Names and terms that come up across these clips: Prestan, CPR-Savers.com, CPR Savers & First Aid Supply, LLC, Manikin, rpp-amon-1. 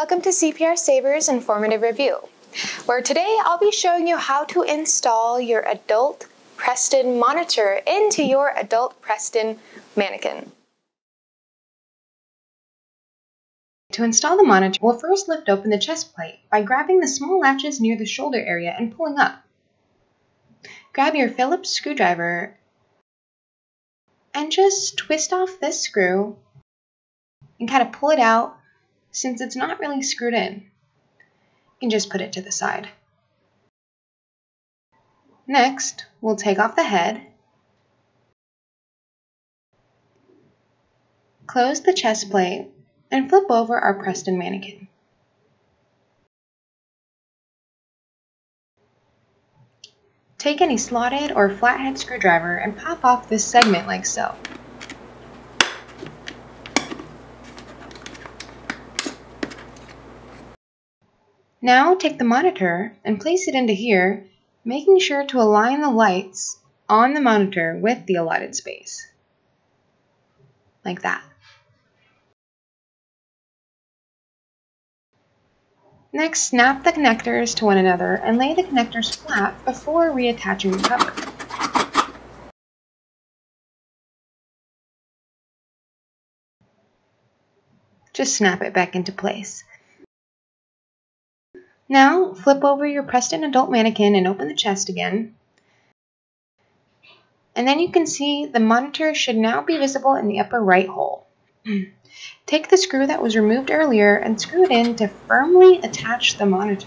welcome to CPR Savers Informative Review, where today I'll be showing you how to install your adult Prestan monitor into your adult Prestan mannequin. To install the monitor, we'll first lift open the chest plate by grabbing the small latches near the shoulder area and pulling up. Grab your Phillips screwdriver and just twist off this screw and kind of pull it out since it's not really screwed in. You can just put it to the side. Next, we'll take off the head, close the chest plate, and flip over our Prestan mannequin. Take any slotted or flathead screwdriver and pop off this segment like so. Now take the monitor and place it into here, making sure to align the lights on the monitor with the allotted space. Like that. Next, snap the connectors to one another and lay the connectors flat before reattaching the cover. Just snap it back into place. Now, flip over your Prestan adult mannequin and open the chest again. And then you can see the monitor should now be visible in the upper right hole. Take the screw that was removed earlier and screw it in to firmly attach the monitor.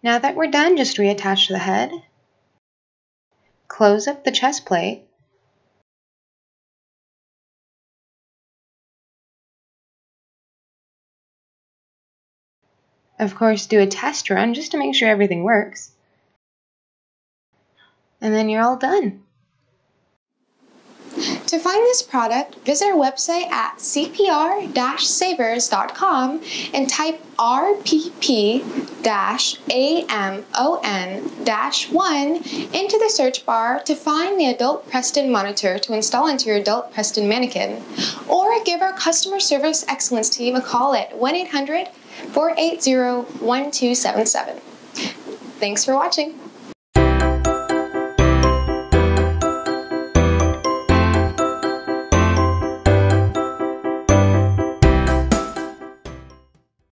Now that we're done, just reattach the head, close up the chest plate, of course, do a test run just to make sure everything works. And then you're all done. To find this product, visit our website at cpr-savers.com and type rpp-amon-1 into the search bar to find the adult Prestan monitor to install into your adult Prestan mannequin. Or give our customer service excellence team a call at 1-800-480-1277. Thanks for watching.